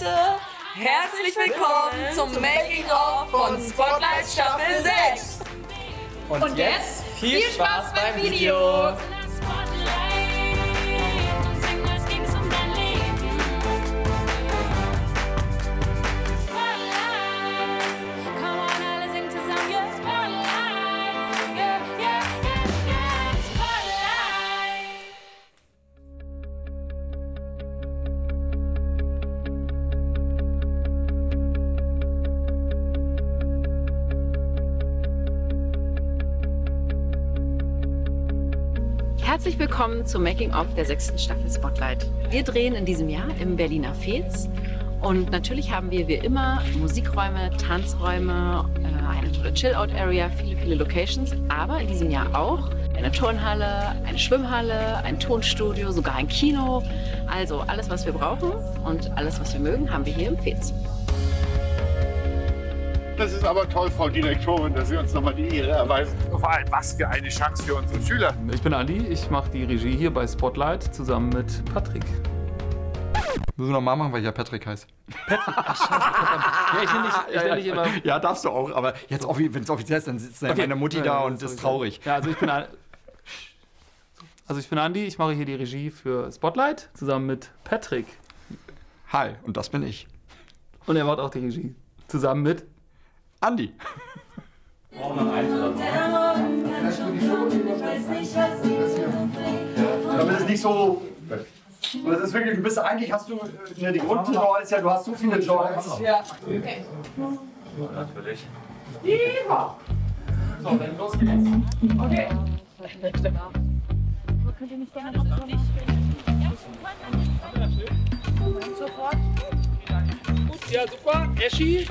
Leute, herzlich willkommen zum Making-of von Spotlight Staffel 6. Und jetzt viel Spaß beim Video. Herzlich willkommen zum Making-of der 6. Staffel Spotlight. Wir drehen in diesem Jahr im Berliner Fez und natürlich haben wir wie immer Musikräume, Tanzräume, eine tolle Chill-Out-Area, viele Locations, aber in diesem Jahr auch eine Turnhalle, eine Schwimmhalle, ein Tonstudio, sogar ein Kino. Also alles, was wir brauchen und alles, was wir mögen, haben wir hier im Fez. Das ist aber toll, Frau Direktorin, dass Sie uns nochmal die Ehre erweisen. Vor allem, was für eine Chance für unsere Schüler. Ich bin Andi, ich mache die Regie hier bei Spotlight zusammen mit Patrick. Müssen wir nochmal machen, weil ich ja Patrick heiße. Patrick? Ach, scheiße, verdammt. Ja, ich nenne dich immer... Ja, darfst du auch, aber jetzt, wenn es offiziell ist, dann sitzt okay. Meine Mutti da und ist traurig. Ja, also ich bin Andi, ich mache hier die Regie für Spotlight zusammen mit Patrick. Hi, und das bin ich. Und er macht auch die Regie. Zusammen mit... Andi. Oh, das ist nicht so. Das ist wirklich, du bist eigentlich, hast du, ne, die Grundtenor ist ja, du hast so viele Joints. Ja, okay. Natürlich. So, dann los geht's. Okay. Könnt ihr mich gerne noch nicht sprechen? Sofort. Gut, ja, super. Eschi.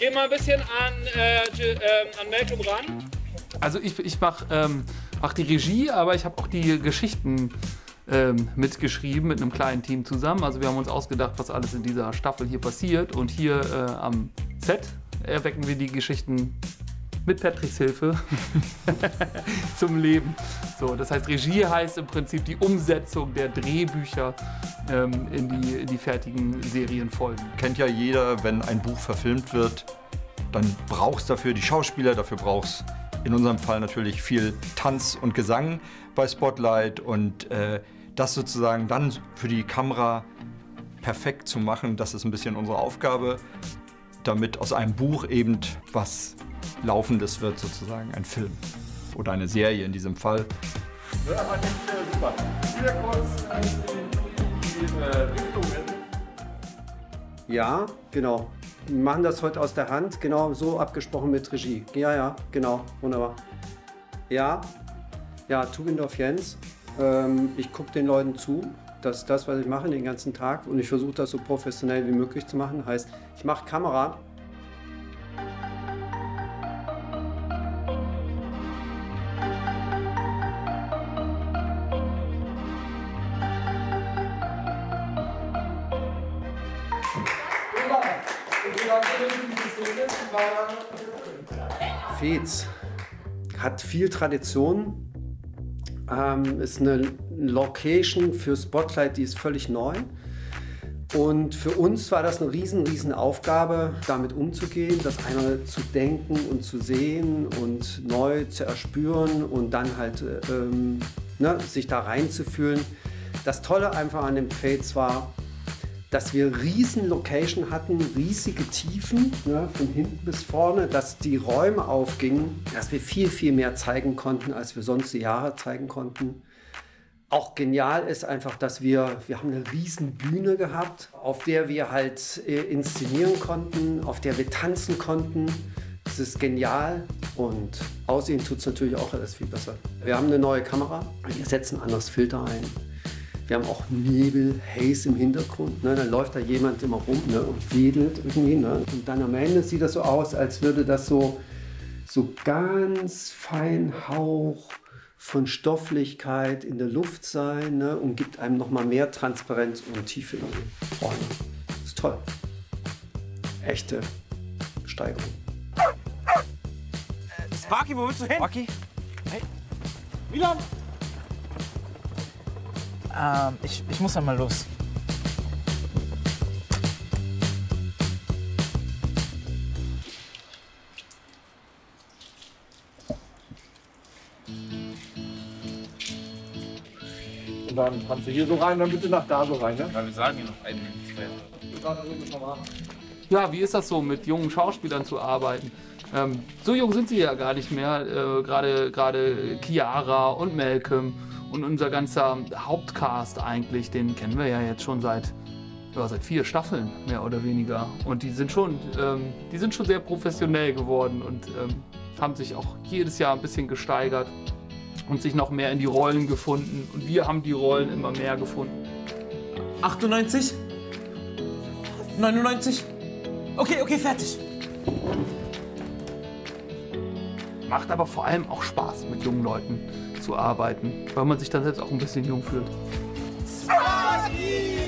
Geh mal ein bisschen an Malcolm ran. Also ich mache mach die Regie, aber ich habe auch die Geschichten mitgeschrieben mit einem kleinen Team zusammen. Also wir haben uns ausgedacht, was alles in dieser Staffel hier passiert. Und hier am Set erwecken wir die Geschichten mit Patricks Hilfe zum Leben. So, das heißt, Regie heißt im Prinzip die Umsetzung der Drehbücher in die fertigen Serienfolgen. Kennt ja jeder, wenn ein Buch verfilmt wird, dann brauchst du dafür die Schauspieler, dafür brauchst in unserem Fall natürlich viel Tanz und Gesang bei Spotlight und das sozusagen dann für die Kamera perfekt zu machen, das ist ein bisschen unsere Aufgabe, damit aus einem Buch eben was Laufendes wird, sozusagen ein Film. Oder eine Serie in diesem Fall. Ja, genau. Wir machen das heute aus der Hand, genau so abgesprochen mit Regie. Ja, ja, genau, wunderbar. Ja, ja, Tugendorf Jens. Ich gucke den Leuten zu, dass das, was ich mache den ganzen Tag, und ich versuche das so professionell wie möglich zu machen, heißt, ich mache Kamera. Fez hat viel Tradition, ist eine Location für Spotlight, die ist völlig neu. Und für uns war das eine riesen Aufgabe, damit umzugehen, das einmal zu denken und zu sehen und neu zu erspüren und dann halt sich da reinzufühlen. Das Tolle einfach an dem Fez war, dass wir riesen Location hatten, riesige Tiefen, ne, von hinten bis vorne, dass die Räume aufgingen, dass wir viel mehr zeigen konnten, als wir sonst die Jahre zeigen konnten. Auch genial ist einfach, dass wir haben eine riesen Bühne gehabt, auf der wir halt inszenieren konnten, auf der wir tanzen konnten. Das ist genial und aussehen tut es natürlich auch alles viel besser. Wir haben eine neue Kamera, wir setzen ein anderes Filter ein. Wir haben auch Nebel, Haze im Hintergrund, ne? Dann läuft da jemand immer rum, ne? Und wedelt irgendwie. Ne? Und dann am Ende sieht das so aus, als würde das so ganz fein Hauch von Stofflichkeit in der Luft sein, ne? Und gibt einem nochmal mehr Transparenz und Tiefe in die Räume. Das ist toll. Echte Steigerung. Sparky, wo willst du hin? Sparky? Hey. Milan? Ich muss einmal los. dann kannst du hier so rein, dann bitte nach da so rein, ne? Ja, wir sagen hier noch einen Minute. Ja, wie ist das so, mit jungen Schauspielern zu arbeiten? So jung sind sie ja gar nicht mehr, gerade Chiara und Malcolm und unser ganzer Hauptcast eigentlich, den kennen wir ja jetzt schon seit 4 Staffeln, mehr oder weniger. Und die sind schon sehr professionell geworden und haben sich auch jedes Jahr ein bisschen gesteigert und sich noch mehr in die Rollen gefunden. Und wir haben die Rollen immer mehr gefunden. 98? 99? Okay, fertig. Macht aber vor allem auch Spaß, mit jungen Leuten zu arbeiten, weil man sich dann selbst auch ein bisschen jung fühlt. Sparky!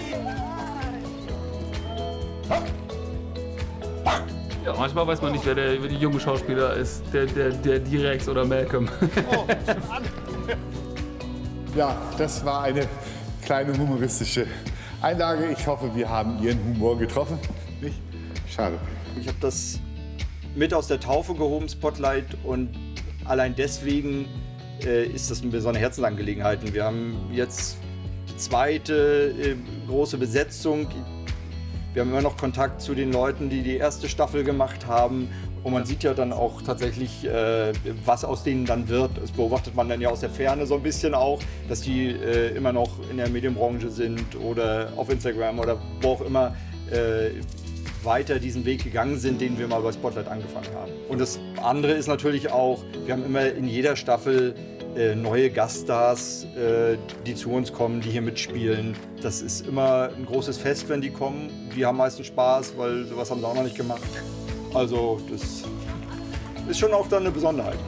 Ja, manchmal weiß man nicht, wer der junge Schauspieler ist, der Direx oder Malcolm. Oh, ja, das war eine kleine humoristische Einlage. Ich hoffe, wir haben Ihren Humor getroffen. Nicht? Schade. Ich habe das mit aus der Taufe gehoben, Spotlight, und allein deswegen ist das eine besondere Herzensangelegenheit. Wir haben jetzt die zweite große Besetzung. Wir haben immer noch Kontakt zu den Leuten, die die erste Staffel gemacht haben. Und man sieht ja dann auch tatsächlich, was aus denen dann wird. Das beobachtet man dann ja aus der Ferne so ein bisschen auch, dass die immer noch in der Medienbranche sind oder auf Instagram oder wo auch immer weiter diesen Weg gegangen sind, den wir mal bei Spotlight angefangen haben. Und das andere ist natürlich auch, wir haben immer in jeder Staffel neue Gaststars, die zu uns kommen, die hier mitspielen. Das ist immer ein großes Fest, wenn die kommen. Die haben meistens Spaß, weil sowas haben sie auch noch nicht gemacht. Also das ist schon auch dann eine Besonderheit.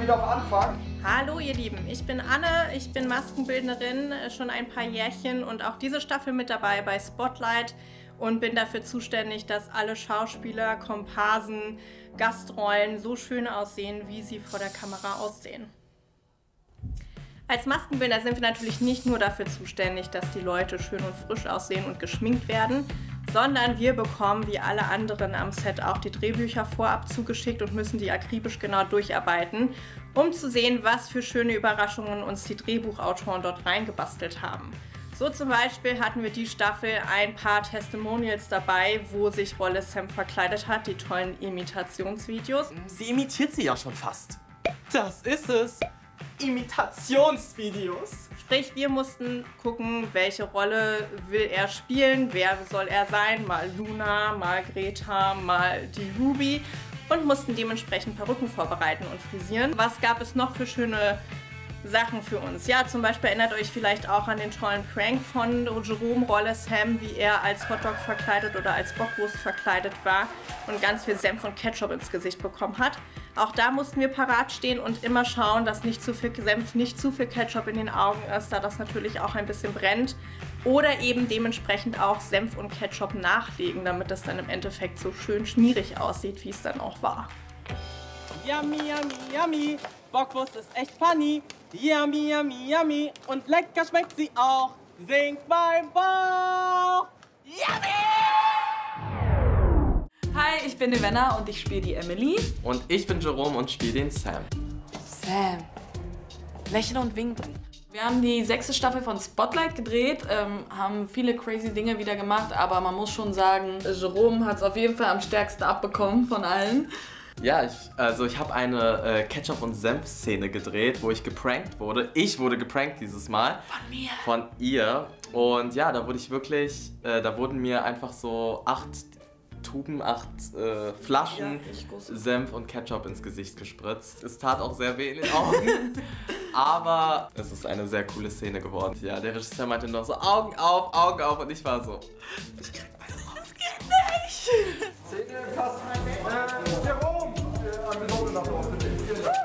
Wieder auf Anfang. Hallo ihr Lieben, ich bin Anne, ich bin Maskenbildnerin, schon ein paar Jährchen und auch diese Staffel mit dabei bei Spotlight und bin dafür zuständig, dass alle Schauspieler, Komparsen, Gastrollen so schön aussehen, wie sie vor der Kamera aussehen. Als Maskenbildner sind wir natürlich nicht nur dafür zuständig, dass die Leute schön und frisch aussehen und geschminkt werden, sondern wir bekommen wie alle anderen am Set auch die Drehbücher vorab zugeschickt und müssen die akribisch genau durcharbeiten, um zu sehen, was für schöne Überraschungen uns die Drehbuchautoren dort reingebastelt haben. So zum Beispiel hatten wir die Staffel ein paar Testimonials dabei, wo sich Wallace Hem verkleidet hat, die tollen Imitationsvideos. Sie imitiert sie ja schon fast. Das ist es. Imitationsvideos. Sprich, wir mussten gucken, welche Rolle will er spielen, wer soll er sein, mal Luna, mal Greta, mal die Ruby, und mussten dementsprechend Perücken vorbereiten und frisieren. Was gab es noch für schöne Sachen für uns? Ja, zum Beispiel erinnert euch vielleicht auch an den tollen Prank von Jerome Rolle Sam, wie er als Hotdog verkleidet oder als Bockwurst verkleidet war und ganz viel Senf und Ketchup ins Gesicht bekommen hat. Auch da mussten wir parat stehen und immer schauen, dass nicht zu viel Senf, nicht zu viel Ketchup in den Augen ist, da das natürlich auch ein bisschen brennt. Oder eben dementsprechend auch Senf und Ketchup nachlegen, damit das dann im Endeffekt so schön schmierig aussieht, wie es dann auch war. Yummy, yummy, yummy. Bockwurst ist echt funny. Yummy, yummy, yummy. Und lecker schmeckt sie auch. Singt mein Bauch. Yummy! Hi, ich bin Nivenna und ich spiele die Emily. Und ich bin Jerome und spiele den Sam. Sam. Lächeln und winken. Wir haben die 6. Staffel von Spotlight gedreht, haben viele crazy Dinge wieder gemacht, aber man muss schon sagen, Jerome hat es auf jeden Fall am stärksten abbekommen von allen. Ja, ich habe eine Ketchup- und Senf-Szene gedreht, wo ich geprankt wurde. Ich wurde geprankt dieses Mal. Von mir? Von ihr. Und ja, da wurde ich wirklich, da wurden mir einfach so 8 Tuben, 8 Flaschen Senf und Ketchup ins Gesicht gespritzt. Es tat auch sehr weh in den Augen. Aber es ist eine sehr coole Szene geworden. Ja, der Regisseur meinte noch so, Augen auf, und ich war so, ich krieg meine Augen. Das geht nicht! Seht ihr, passt Jerome! Ein besonderer Applaus für dich. Vielen Dank.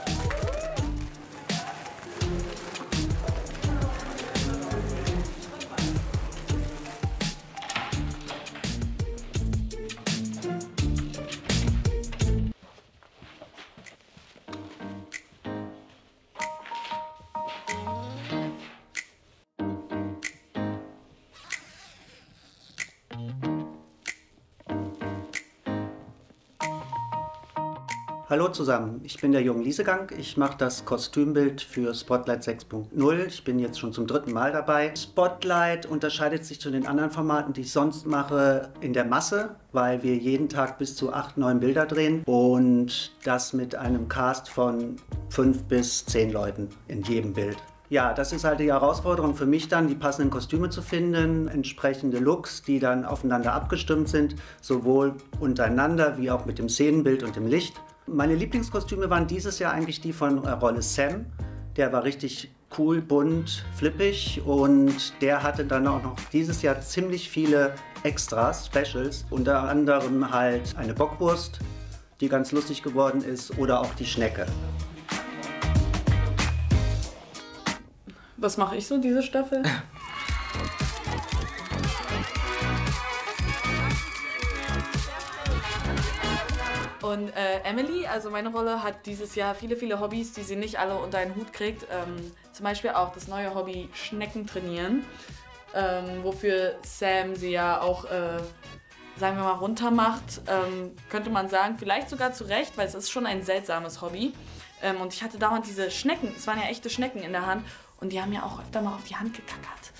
Hallo zusammen, ich bin der Jürgen Liesegang. Ich mache das Kostümbild für Spotlight 6.0. Ich bin jetzt schon zum 3. Mal dabei. Spotlight unterscheidet sich zu den anderen Formaten, die ich sonst mache, in der Masse, weil wir jeden Tag bis zu 8, 9 Bilder drehen und das mit einem Cast von 5 bis 10 Leuten in jedem Bild. Ja, das ist halt die Herausforderung für mich dann, die passenden Kostüme zu finden, entsprechende Looks, die dann aufeinander abgestimmt sind, sowohl untereinander wie auch mit dem Szenenbild und dem Licht. Meine Lieblingskostüme waren dieses Jahr eigentlich die von Rolle Sam. Der war richtig cool, bunt, flippig und der hatte dann auch noch dieses Jahr ziemlich viele Extras, Specials, unter anderem halt eine Bockwurst, die ganz lustig geworden ist, oder auch die Schnecke. Was mache ich so diese Staffel? Und Emily, also meine Rolle, hat dieses Jahr viele Hobbys, die sie nicht alle unter einen Hut kriegt. Zum Beispiel auch das neue Hobby Schnecken trainieren, wofür Sam sie ja auch, sagen wir mal, runter macht. Könnte man sagen, vielleicht sogar zu Recht, weil es ist schon ein seltsames Hobby. Und ich hatte dauernd diese Schnecken, es waren ja echte Schnecken in der Hand. Und die haben ja auch öfter mal auf die Hand gekackert.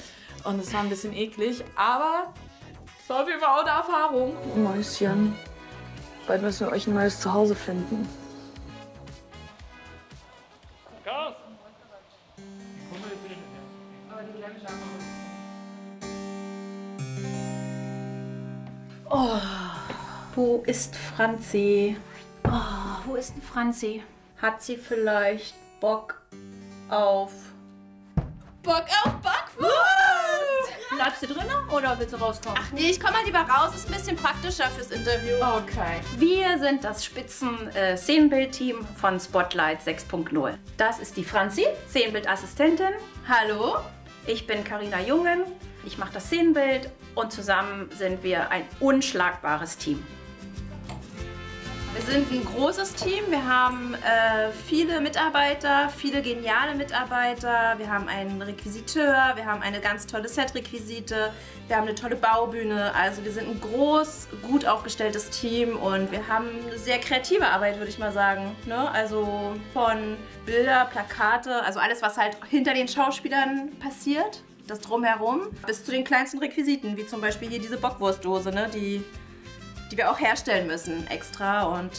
Und es war ein bisschen eklig, aber es war auf jeden Fall auch eine Erfahrung. Mäuschen, bald müssen wir euch ein neues Zuhause finden. Oh, wo ist Franzi? Oh, wo ist denn Franzi? Hat sie vielleicht Bock auf... Bock auf Bockwurst! Bleibst du drinnen oder willst du rauskommen? Ach nee, ich komme mal lieber raus, ist ein bisschen praktischer fürs Interview. Okay. Wir sind das Spitzen-Szenenbild-Team von Spotlight 6.0. Das ist die Franzi, Szenenbildassistentin. Hallo. Ich bin Carina Jungen, ich mache das Szenenbild und zusammen sind wir ein unschlagbares Team. Wir sind ein großes Team, wir haben viele Mitarbeiter, viele geniale Mitarbeiter, wir haben einen Requisiteur, wir haben eine ganz tolle Set-Requisite, wir haben eine tolle Baubühne, also wir sind ein groß, gut aufgestelltes Team und wir haben eine sehr kreative Arbeit, würde ich mal sagen, ne? Also von Bilder, Plakate, also alles, was halt hinter den Schauspielern passiert, das Drumherum, bis zu den kleinsten Requisiten, wie zum Beispiel hier diese Bockwurstdose, ne? Die wir auch herstellen müssen extra und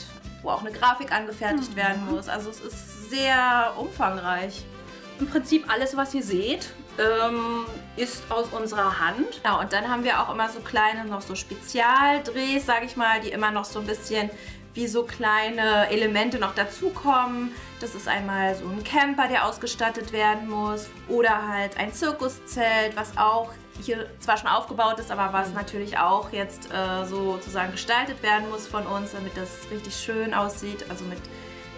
wo auch eine Grafik angefertigt werden muss. Also es ist sehr umfangreich. Im Prinzip alles, was ihr seht, ist aus unserer Hand. Ja, und dann haben wir auch immer so kleine, noch so Spezialdrehs, sage ich mal, die immer noch so ein bisschen wie so kleine Elemente noch dazukommen. Das ist einmal so ein Camper, der ausgestattet werden muss oder halt ein Zirkuszelt, was auch hier zwar schon aufgebaut ist, aber was natürlich auch jetzt so sozusagen gestaltet werden muss von uns, damit das richtig schön aussieht, also mit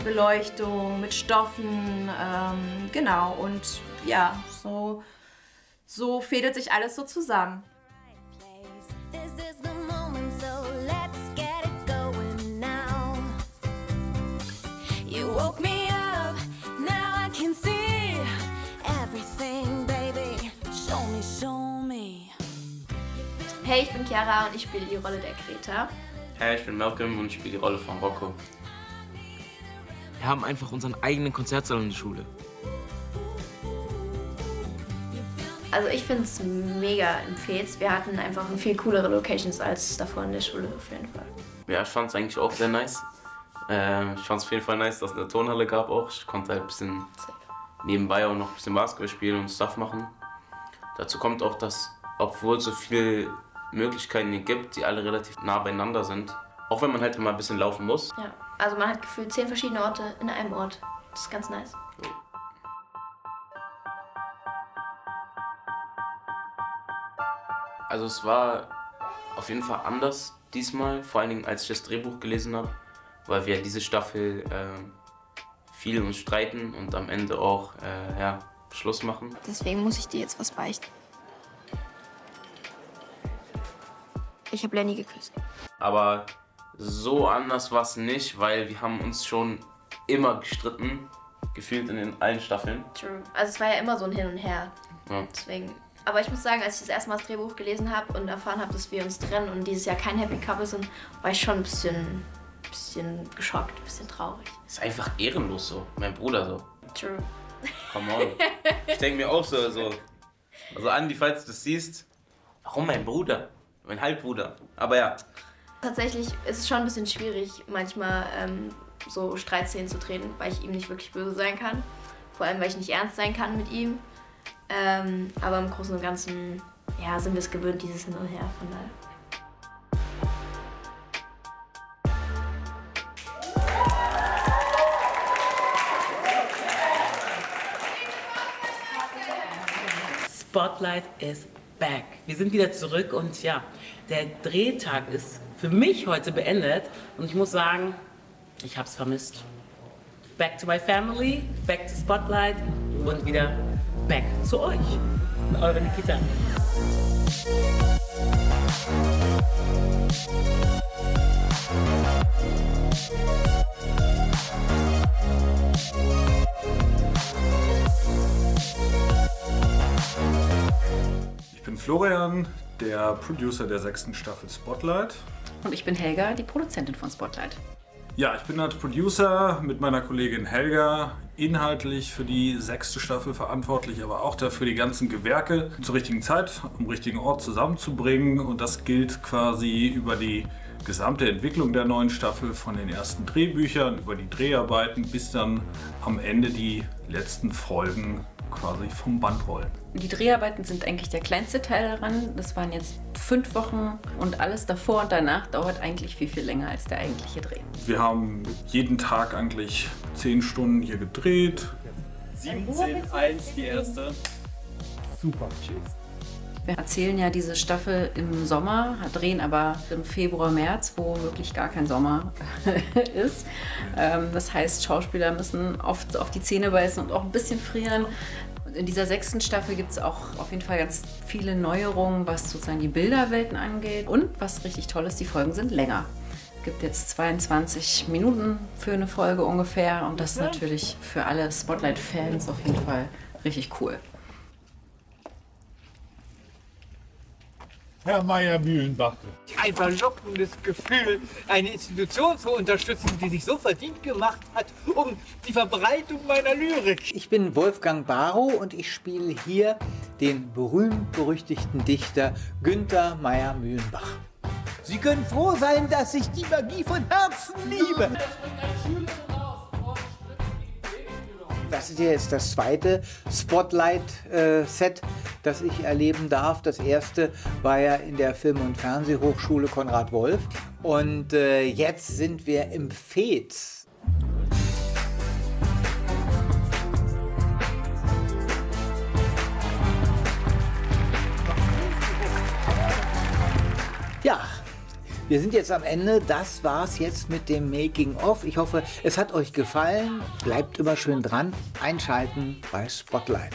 Beleuchtung, mit Stoffen, genau, und ja, so fädelt sich alles so zusammen. Hey, ich bin Chiara und ich spiele die Rolle der Greta. Hey, ich bin Malcolm und ich spiele die Rolle von Rocco. Wir haben einfach unseren eigenen Konzertsaal in der Schule. Also ich finde es mega im Fez. Wir hatten einfach viel coolere Locations als davor in der Schule, auf jeden Fall. Ja, ich fand es eigentlich auch sehr nice. Ich fand es auf jeden Fall nice, dass es eine Turnhalle gab auch. Ich konnte halt ein bisschen nebenbei auch noch ein bisschen Basketball spielen und Stuff machen. Dazu kommt auch, dass obwohl so viel Möglichkeiten gibt, die alle relativ nah beieinander sind. Auch wenn man halt immer ein bisschen laufen muss. Ja, also man hat gefühlt 10 verschiedene Orte in einem Ort. Das ist ganz nice. Ja. Also es war auf jeden Fall anders diesmal, vor allen Dingen als ich das Drehbuch gelesen habe, weil wir diese Staffel viel uns streiten und am Ende auch ja, Schluss machen. Deswegen muss ich dir jetzt was beichten. Ich habe Lenny geküsst. Aber so anders war es nicht, weil wir haben uns schon immer gestritten, gefühlt in den allen Staffeln. True. Also es war ja immer so ein Hin und Her. Ja. Deswegen. Aber ich muss sagen, als ich das erste Mal das Drehbuch gelesen habe und erfahren habe, dass wir uns trennen und dieses Jahr kein Happy Couple sind, war ich schon ein bisschen bisschen geschockt, ein bisschen traurig. Ist einfach ehrenlos so. Mein Bruder so. True. Come on. Ich denke mir auch so. Also Andi, falls du das siehst, warum mein Bruder? Mein Halbbruder. Aber ja. Tatsächlich ist es schon ein bisschen schwierig, manchmal so Streitszenen zu drehen, weil ich ihm nicht wirklich böse sein kann. Vor allem, weil ich nicht ernst sein kann mit ihm. Aber im Großen und Ganzen ja, sind wir es gewöhnt, dieses Hin und Her. Von daher. Spotlight is back. Wir sind wieder zurück und ja, der Drehtag ist für mich heute beendet und ich muss sagen, ich hab's vermisst. Back to my family, back to Spotlight und wieder back zu euch. Eure Nikita. Ich bin Florian, der Producer der 6. Staffel Spotlight. Und ich bin Helga, die Produzentin von Spotlight. Ja, ich bin als Producer mit meiner Kollegin Helga inhaltlich für die 6. Staffel verantwortlich, aber auch dafür, die ganzen Gewerke zur richtigen Zeit, am richtigen Ort zusammenzubringen. Und das gilt quasi über die gesamte Entwicklung der neuen Staffel, von den ersten Drehbüchern, über die Dreharbeiten, bis dann am Ende die letzten Folgen quasi vom Band rollen. Die Dreharbeiten sind eigentlich der kleinste Teil daran. Das waren jetzt 5 Wochen und alles davor und danach dauert eigentlich viel, viel länger als der eigentliche Dreh. Wir haben jeden Tag eigentlich 10 Stunden hier gedreht. 17:01 die erste. Super, tschüss. Wir erzählen ja diese Staffel im Sommer, drehen aber im Februar, März, wo wirklich gar kein Sommer ist. Das heißt, Schauspieler müssen oft auf die Zähne beißen und auch ein bisschen frieren. In dieser 6. Staffel gibt es auch auf jeden Fall ganz viele Neuerungen, was sozusagen die Bilderwelten angeht. Und was richtig toll ist, die Folgen sind länger. Es gibt jetzt 22 Minuten für eine Folge ungefähr und das ist natürlich für alle Spotlight-Fans auf jeden Fall richtig cool. Herr Meyer-Mühlenbach. Ein verlockendes Gefühl, eine Institution zu unterstützen, die sich so verdient gemacht hat, um die Verbreitung meiner Lyrik. Ich bin Wolfgang Barrow und ich spiele hier den berühmt-berüchtigten Dichter Günther Meyer-Mühlenbach. Sie können froh sein, dass ich die Magie von Herzen liebe. Das ist ja jetzt das zweite Spotlight-Set, das ich erleben darf. Das erste war ja in der Film- und Fernsehhochschule Konrad Wolf. Und jetzt sind wir im Fez. Ja. Wir sind jetzt am Ende. Das war's jetzt mit dem Making-of. Ich hoffe, es hat euch gefallen. Bleibt immer schön dran. Einschalten bei Spotlight.